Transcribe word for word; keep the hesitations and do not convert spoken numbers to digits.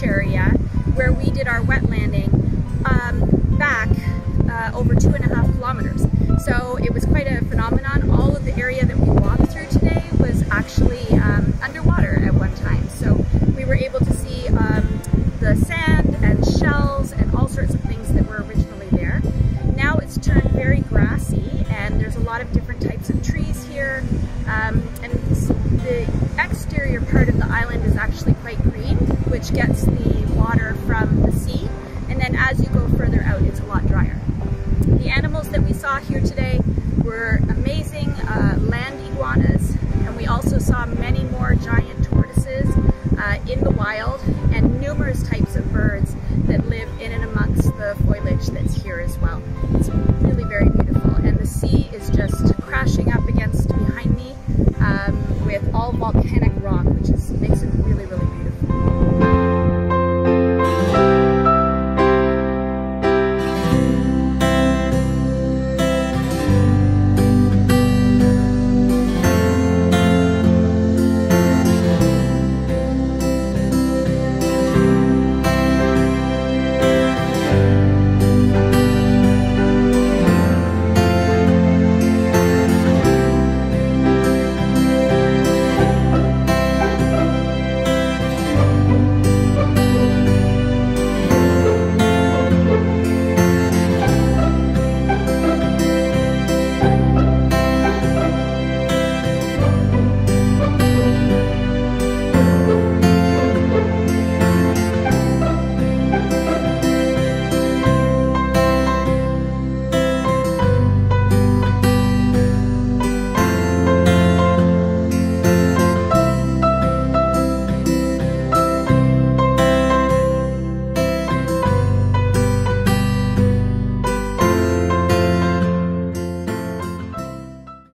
beach area where we did our wet landing um, back uh, over two and a half kilometers. So it was quite a phenomenon. All of the area that we walked through today was actually um, underwater at one time. So we were able to see um, the sand and shells and all sorts of things that were originally there. Now it's turned very grassy and there's a lot of different types of trees here. Um, and the exterior part of the island is actually quite green, which gets the water from the sea. And then as you go further out, it's a lot drier. The animals that we saw here today